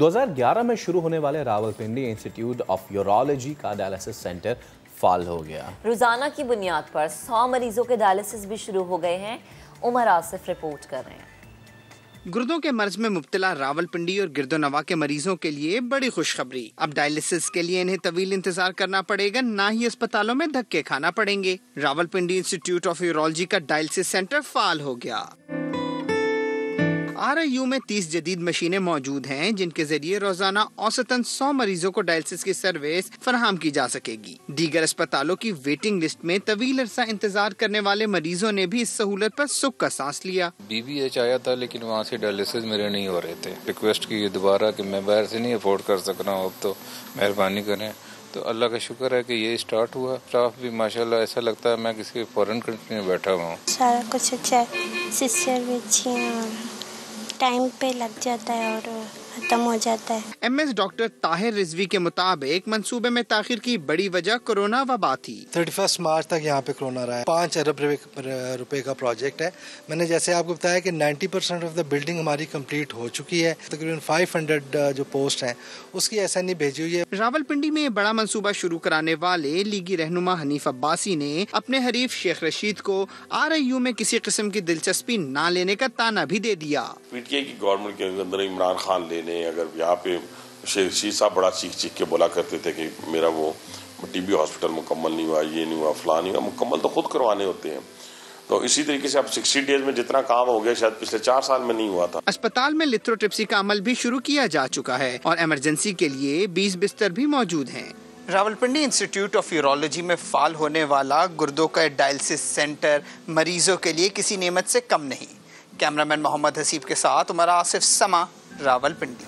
2011 में शुरू होने वाले रावलपिंडी इंस्टीट्यूट ऑफ यूरोलॉजी का डायलिसिस सेंटर फाल हो गया। रोजाना की बुनियाद पर 100 मरीजों के डायलिसिस भी शुरू हो गए हैं। उमर आसिफ रिपोर्ट कर रहे हैं। गुर्दों के मर्ज में मुब्तला रावलपिंडी और गिरदोनवा के मरीजों के लिए बड़ी खुशखबरी। अब डायलिसिस के लिए इन्हें तवील इंतजार करना पड़ेगा, ना ही अस्पतालों में धक्के खाना पड़ेंगे। रावलपिंडी इंस्टीट्यूट ऑफ यूरोलॉजी का डायलिसिस सेंटर फाल हो गया। RIU में 30 जदीद मशीनें मौजूद हैं, जिनके जरिए रोजाना औसतन 100 मरीजों को डायलिसिस की सर्विस फराहम की जा सकेगी। दीगर अस्पतालों की वेटिंग लिस्ट में तवील अरसा इंतजार करने वाले मरीजों ने भी इस सहूलत पर सुख का सांस लिया। BBH आया था लेकिन वहाँ से डायलिसिस मेरे नहीं हो रहे थे। रिक्वेस्ट की दोबारा कि मैं बाहर से नहीं अफोर्ड कर सक रहा हूँ, अब तो मेहरबानी करें। तो अल्लाह का शुक्र है कि ये स्टार्ट हुआ। स्टाफ भी माशाल्लाह ऐसा लगता है मैं किसी फॉरेन कंट्री में बैठा हुआ हूँ। सारा कुछ अच्छा है, सिस्टर भी अच्छी है, टाइम पे लग जाता है और खत्म हो जाता है। MS डॉक्टर ताहिर रिजवी के मुताबिक मंसूबे में ताखिर की बड़ी वजह कोरोना वबा थी। 31 मार्च तक यहाँ पे कोरोना रहा है। 5 अरब रुपए का प्रोजेक्ट है। मैंने जैसे आपको बताया कि 90% ऑफ द बिल्डिंग हमारी कंप्लीट हो चुकी है। तकरीबन 500 जो पोस्ट हैं उसकी SNE भेजी हुई है। रावलपिंडी में बड़ा मंसूबा शुरू कराने वाले लीगी रहनुमा हनीफ अब्बासी ने अपने हरीफ शेख रशीद को RIU में किसी किस्म की दिलचस्पी न लेने का ताना भी दे दिया। PTI की गवर्नमेंट के अंदर इमरान खान लेने अगर यहाँ पे शेख रशीद साहब बड़ा चीख के बोला करते थे कि मेरा वो TB हॉस्पिटल मुकम्मल नहीं हुआ, ये नहीं हुआ, फलान नहीं हुआ। मुकम्मल तो खुद करवाने होते हैं। तो इसी तरीके से अब 60 डेज में जितना काम हो गया शायद पिछले 4 साल में नहीं हुआ था। अस्पताल में लिथ्रोट्रिप्सी का अमल भी शुरू किया जा चुका है और इमरजेंसी के लिए 20 बिस्तर भी मौजूद है। रावलपिंडी इंस्टीट्यूट ऑफ यूरोलॉजी में फाल होने वाला गुर्दों का डायलिसिस सेंटर मरीजों के लिए किसी नेमत से कम नहीं। कैमरामैन मोहम्मद हसीब के साथ उमर आसिफ, समा, रावलपिंडी।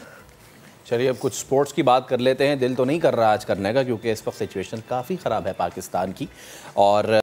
चलिए अब कुछ स्पोर्ट्स की बात कर लेते हैं। दिल तो नहीं कर रहा आज करने का, क्योंकि इस वक्त सिचुएशन काफ़ी ख़राब है पाकिस्तान की और